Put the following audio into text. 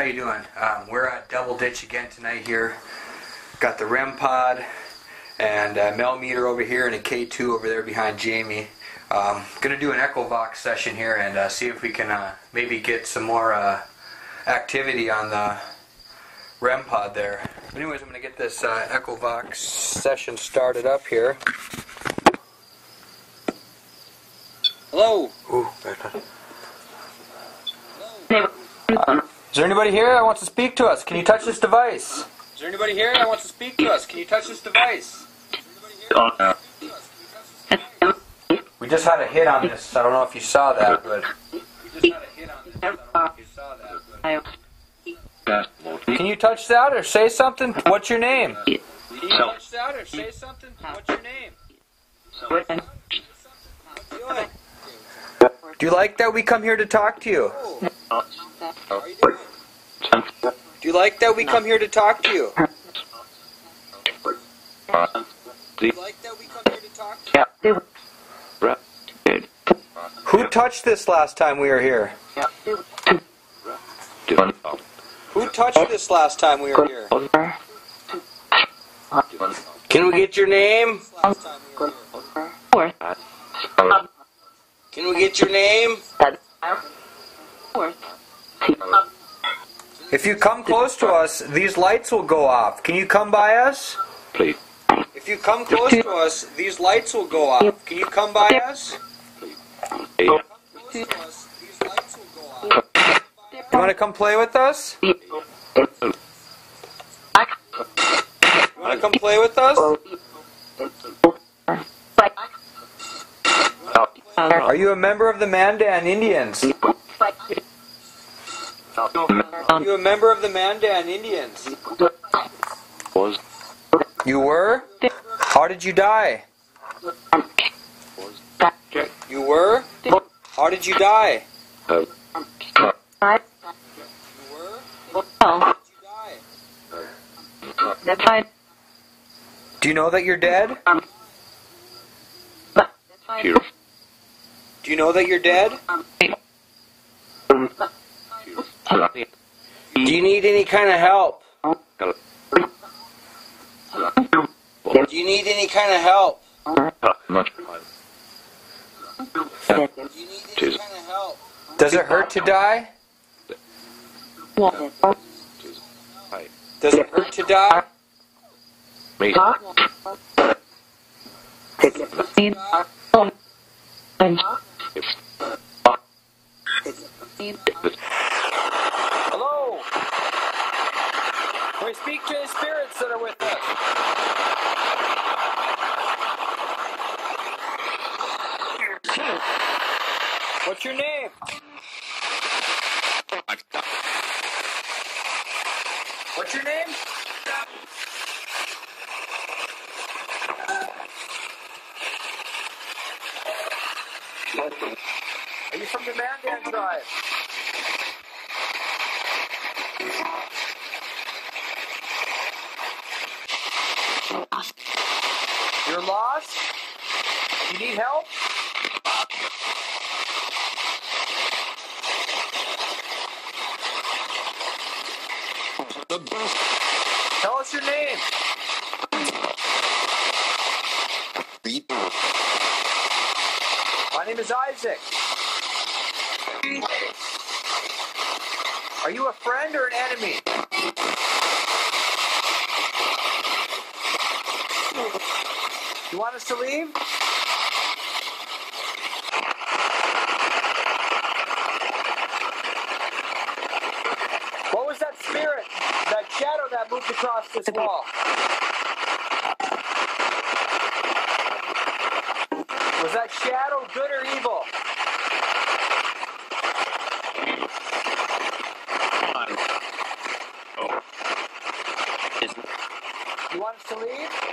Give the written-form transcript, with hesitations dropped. how you doing? We're at Double Ditch again tonight here. Got the REM pod and Mel Meter over here and a K2 over there behind Jamie. Going to do an Echo Vox session here and see if we can maybe get some more activity on the REM pod there. Anyways, I'm going to get this Echo Vox session started up here. Hello. Ooh, is there anybody here that wants to speak to us? Can you touch this device? Is there anybody here that wants to speak to us? Can you touch this device? We just had a hit on this. I don't know if you saw that, but can you touch that or say something? What's your name? Can you touch that or say something? What's your name? Do you like that we come here to talk to you? Do you like that we come here to talk to you? Do you like that we come here to talk to you? Who touched this last time we were here? Who touched this last time we were here? Can we get your name? Can we get your name? If you come close to us, these lights will go off. Can you come by us? Please. If you come close to us, these lights will go off. Can you come by us? You want to come play with us? You want to come play with us? Are you a member of the Mandan Indians? Are you a member of the Mandan Indians? Was. You were? How did you die? You were? How did you die? You were? Do you know that you're dead? Do you know that you're dead? Do you need any kind of help? Do you need any kind of help? Does it hurt to die? Does it hurt to die? Hello? We speak to the spirits that are with us. What's your name? What's your name? Are you from the Mandan tribe? You're lost? You need help? Tell us your name. My name is Isaac. Are you a friend or an enemy? You want us to leave? What was that spirit, that shadow that moved across this wall? Was that shadow good or evil? You want us to leave?